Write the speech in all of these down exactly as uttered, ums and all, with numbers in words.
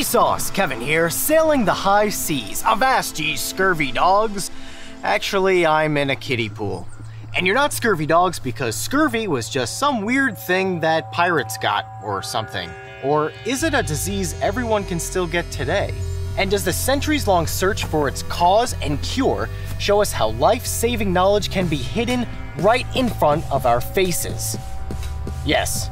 Vsauce, Kevin here, sailing the high seas. Avast ye scurvy dogs. Actually, I'm in a kiddie pool. And you're not scurvy dogs because scurvy was just some weird thing that pirates got or something. Or is it a disease everyone can still get today? And does the centuries-long search for its cause and cure show us how life-saving knowledge can be hidden right in front of our faces? Yes.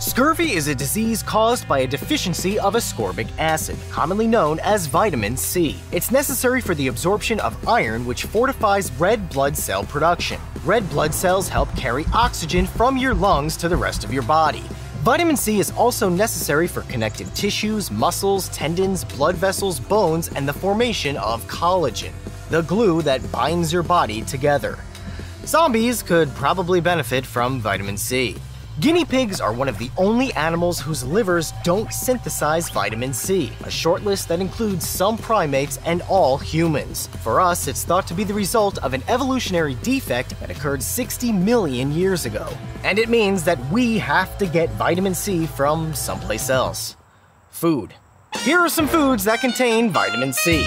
Scurvy is a disease caused by a deficiency of ascorbic acid, commonly known as vitamin C. It's necessary for the absorption of iron, which fortifies red blood cell production. Red blood cells help carry oxygen from your lungs to the rest of your body. Vitamin C is also necessary for connective tissues, muscles, tendons, blood vessels, bones, and the formation of collagen, the glue that binds your body together. Zombies could probably benefit from vitamin C. Guinea pigs are one of the only animals whose livers don't synthesize vitamin C, a short list that includes some primates and all humans. For us, it's thought to be the result of an evolutionary defect that occurred sixty million years ago. And it means that we have to get vitamin C from someplace else. Food. Here are some foods that contain vitamin C.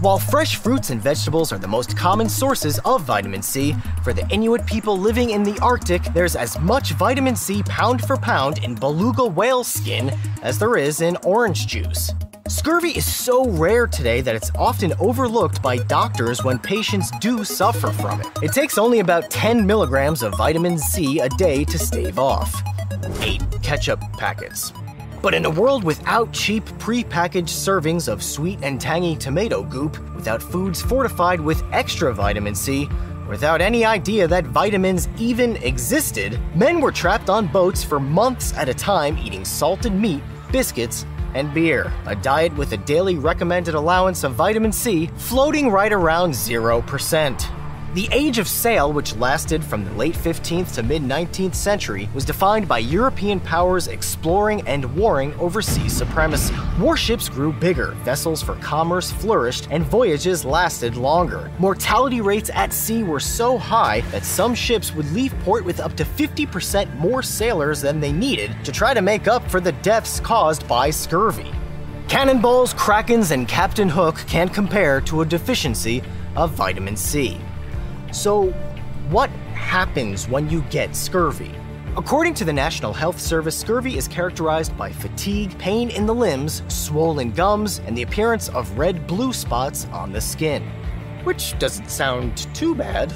While fresh fruits and vegetables are the most common sources of vitamin C, for the Inuit people living in the Arctic, there's as much vitamin C pound for pound in beluga whale skin as there is in orange juice. Scurvy is so rare today that it's often overlooked by doctors when patients do suffer from it. It takes only about ten milligrams of vitamin C a day to stave off. Eight ketchup packets. But in a world without cheap, pre-packaged servings of sweet and tangy tomato goop, without foods fortified with extra vitamin C, without any idea that vitamins even existed, men were trapped on boats for months at a time eating salted meat, biscuits, and beer. A diet with a daily recommended allowance of vitamin C floating right around zero percent. The Age of Sail, which lasted from the late fifteenth to mid-nineteenth century, was defined by European powers exploring and warring overseas supremacy. Warships grew bigger, vessels for commerce flourished, and voyages lasted longer. Mortality rates at sea were so high that some ships would leave port with up to fifty percent more sailors than they needed to try to make up for the deaths caused by scurvy. Cannonballs, krakens, and Captain Hook can't compare to a deficiency of vitamin C. So, what happens when you get scurvy? According to the National Health Service, scurvy is characterized by fatigue, pain in the limbs, swollen gums, and the appearance of red-blue spots on the skin. Which doesn't sound too bad.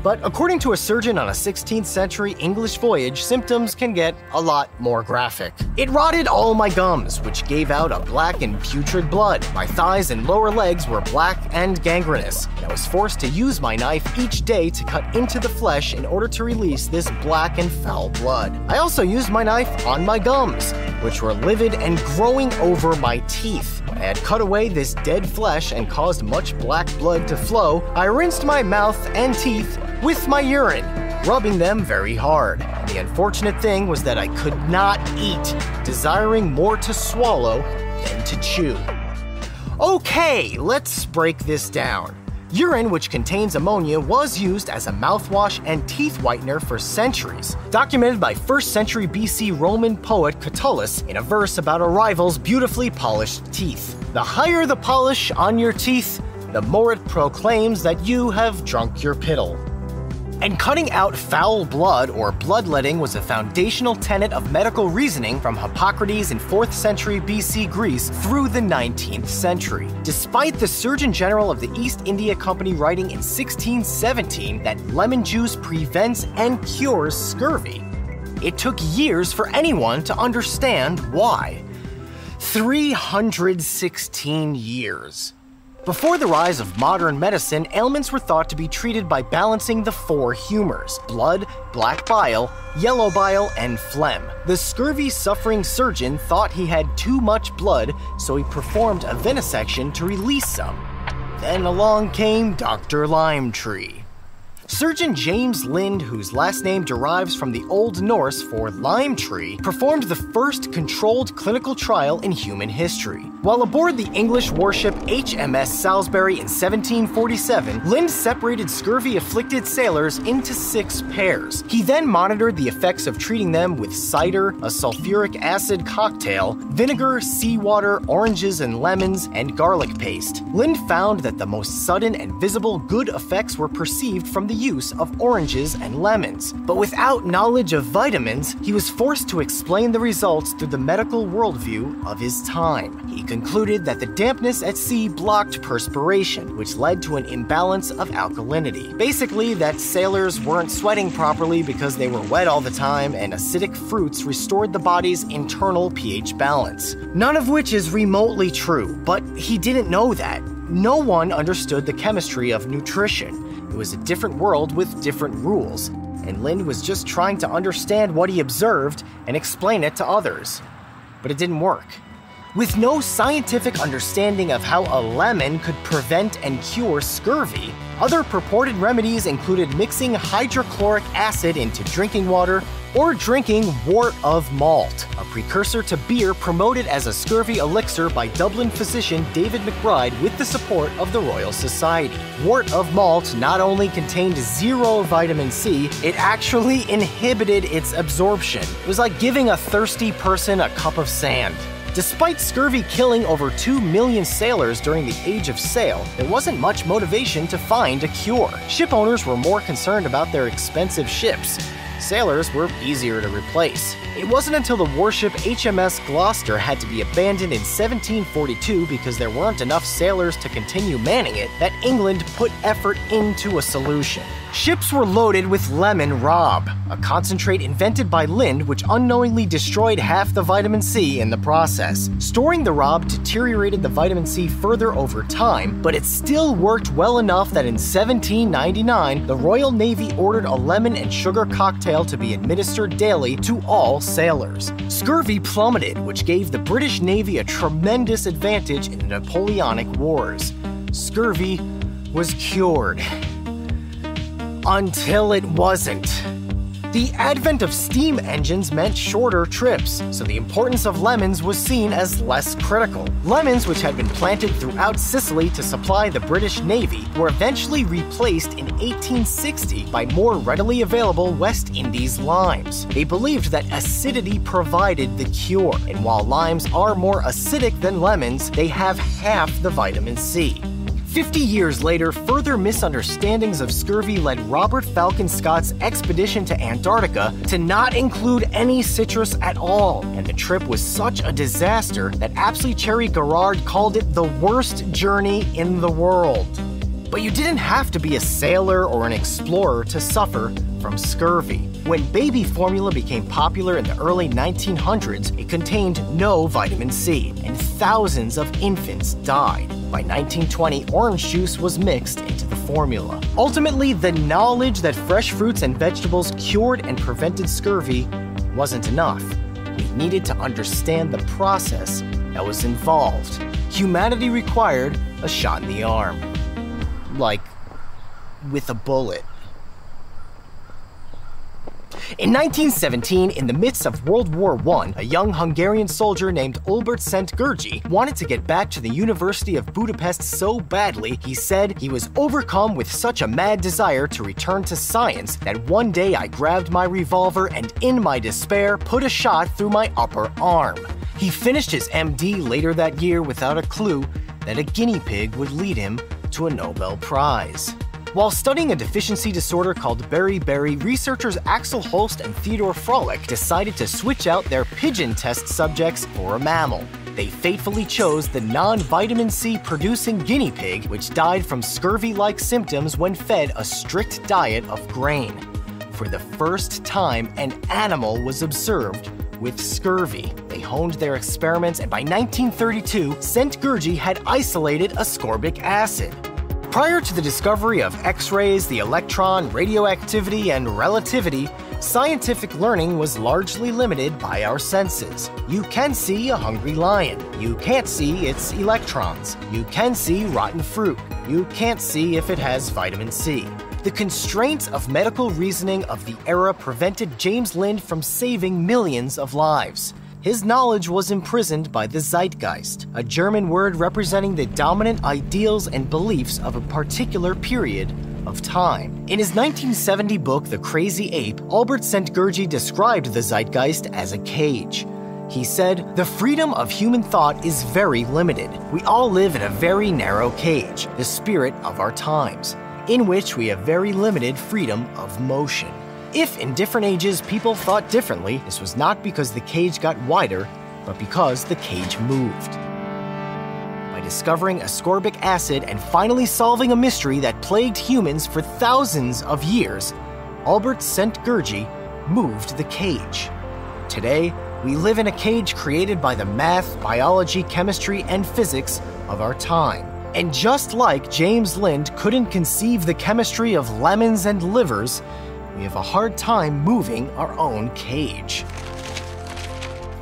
But according to a surgeon on a sixteenth century English voyage, symptoms can get a lot more graphic. It rotted all my gums, which gave out a black and putrid blood. My thighs and lower legs were black and gangrenous. I was forced to use my knife each day to cut into the flesh in order to release this black and foul blood. I also used my knife on my gums, which were livid and growing over my teeth. I had cut away this dead flesh and caused much black blood to flow. I rinsed my mouth and teeth with my urine, rubbing them very hard. The unfortunate thing was that I could not eat, desiring more to swallow than to chew. Okay, let's break this down. Urine, which contains ammonia, was used as a mouthwash and teeth whitener for centuries, documented by first century B C Roman poet Catullus in a verse about a rival's beautifully polished teeth. The higher the polish on your teeth, the more it proclaims that you have drunk your piddle. And cutting out foul blood or bloodletting was a foundational tenet of medical reasoning from Hippocrates in fourth century B C Greece through the nineteenth century. Despite the Surgeon General of the East India Company writing in sixteen seventeen that lemon juice prevents and cures scurvy, it took years for anyone to understand why. three hundred sixteen years. Before the rise of modern medicine, ailments were thought to be treated by balancing the four humors: blood, black bile, yellow bile, and phlegm. The scurvy-suffering surgeon thought he had too much blood, so he performed a venesection to release some. Then along came Doctor Limetree. Surgeon James Lind, whose last name derives from the Old Norse for lime tree, performed the first controlled clinical trial in human history. While aboard the English warship H M S Salisbury in seventeen forty-seven, Lind separated scurvy-afflicted sailors into six pairs. He then monitored the effects of treating them with cider, a sulfuric acid cocktail, vinegar, seawater, oranges and lemons, and garlic paste. Lind found that the most sudden and visible good effects were perceived from the use of oranges and lemons. But without knowledge of vitamins, he was forced to explain the results through the medical worldview of his time. He concluded that the dampness at sea blocked perspiration, which led to an imbalance of alkalinity. Basically, that sailors weren't sweating properly because they were wet all the time, and acidic fruits restored the body's internal pH balance. None of which is remotely true, but he didn't know that. No one understood the chemistry of nutrition. It was a different world with different rules, and Lind was just trying to understand what he observed and explain it to others. But it didn't work. With no scientific understanding of how a lemon could prevent and cure scurvy, other purported remedies included mixing hydrochloric acid into drinking water or drinking wort of malt, a precursor to beer promoted as a scurvy elixir by Dublin physician David McBride with the support of the Royal Society. Wort of malt not only contained zero vitamin C, it actually inhibited its absorption. It was like giving a thirsty person a cup of sand. Despite scurvy killing over two million sailors during the Age of Sail, there wasn't much motivation to find a cure. Ship owners were more concerned about their expensive ships. Sailors were easier to replace. It wasn't until the warship H M S Gloucester had to be abandoned in seventeen forty-two because there weren't enough sailors to continue manning it that England put effort into a solution. Ships were loaded with lemon rob, a concentrate invented by Lind which unknowingly destroyed half the vitamin C in the process. Storing the rob deteriorated the vitamin C further over time, but it still worked well enough that in seventeen ninety-nine, the Royal Navy ordered a lemon and sugar cocktail to be administered daily to all sailors. Scurvy plummeted, which gave the British Navy a tremendous advantage in the Napoleonic Wars. Scurvy was cured. Until it wasn't. The advent of steam engines meant shorter trips, so the importance of lemons was seen as less critical. Lemons, which had been planted throughout Sicily to supply the British Navy, were eventually replaced in eighteen sixty by more readily available West Indies limes. They believed that acidity provided the cure, and while limes are more acidic than lemons, they have half the vitamin C. Fifty years later, further misunderstandings of scurvy led Robert Falcon Scott's expedition to Antarctica to not include any citrus at all, and the trip was such a disaster that Apsley Cherry-Garrard called it the worst journey in the world. But you didn't have to be a sailor or an explorer to suffer from scurvy. When baby formula became popular in the early nineteen hundreds, it contained no vitamin C, and thousands of infants died. By nineteen twenty, orange juice was mixed into the formula. Ultimately, the knowledge that fresh fruits and vegetables cured and prevented scurvy wasn't enough. We needed to understand the process that was involved. Humanity required a shot in the arm. Like, with a bullet. In nineteen seventeen, in the midst of World War One, a young Hungarian soldier named Albert Szent-Györgyi wanted to get back to the University of Budapest so badly, he said, "He was overcome with such a mad desire to return to science that one day I grabbed my revolver and in my despair put a shot through my upper arm." He finished his M D later that year without a clue that a guinea pig would lead him to a Nobel Prize. While studying a deficiency disorder called beriberi, researchers Axel Holst and Theodor Frolich decided to switch out their pigeon test subjects for a mammal. They fatefully chose the non-vitamin C producing guinea pig, which died from scurvy-like symptoms when fed a strict diet of grain. For the first time, an animal was observed with scurvy. They honed their experiments, and by nineteen thirty-two, Szent-Györgyi had isolated ascorbic acid. Prior to the discovery of X-rays, the electron, radioactivity, and relativity, scientific learning was largely limited by our senses. You can see a hungry lion. You can't see its electrons. You can see rotten fruit. You can't see if it has vitamin C. The constraints of medical reasoning of the era prevented James Lind from saving millions of lives. His knowledge was imprisoned by the Zeitgeist, a German word representing the dominant ideals and beliefs of a particular period of time. In his nineteen seventy book, The Crazy Ape, Albert Szent-Györgyi described the Zeitgeist as a cage. He said, "The freedom of human thought is very limited. We all live in a very narrow cage, the spirit of our times, in which we have very limited freedom of motion." If in different ages people thought differently, this was not because the cage got wider, but because the cage moved. By discovering ascorbic acid and finally solving a mystery that plagued humans for thousands of years, Albert Szent-Györgyi moved the cage. Today, we live in a cage created by the math, biology, chemistry, and physics of our time. And just like James Lind couldn't conceive the chemistry of lemons and livers, we have a hard time moving our own cage.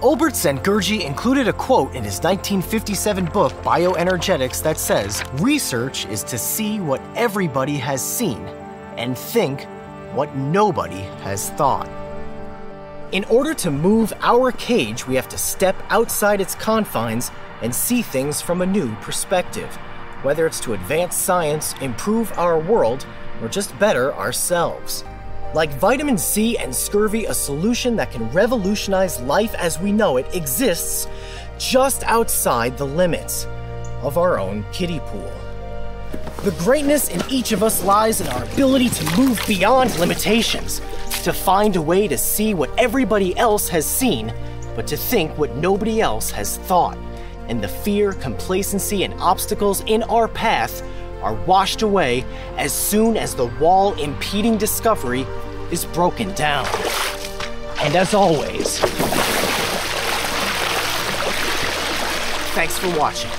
Albert Szent-Györgyi included a quote in his nineteen fifty-seven book, Bioenergetics, that says, "Research is to see what everybody has seen and think what nobody has thought." In order to move our cage, we have to step outside its confines and see things from a new perspective, whether it's to advance science, improve our world, or just better ourselves. Like vitamin C and scurvy, a solution that can revolutionize life as we know it exists just outside the limits of our own kiddie pool. The greatness in each of us lies in our ability to move beyond limitations, to find a way to see what everybody else has seen, but to think what nobody else has thought. And the fear, complacency, and obstacles in our path are washed away as soon as the wall impeding discovery is broken down. And as always, thanks for watching.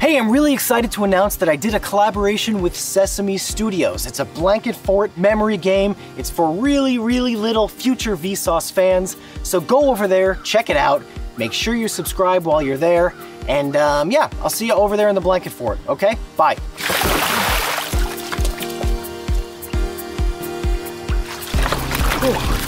Hey, I'm really excited to announce that I did a collaboration with Sesame Studios. It's a blanket fort memory game. It's for really, really little future Vsauce fans. So go over there, check it out. Make sure you subscribe while you're there. And um, yeah, I'll see you over there in the blanket fort, okay? Bye. Cool.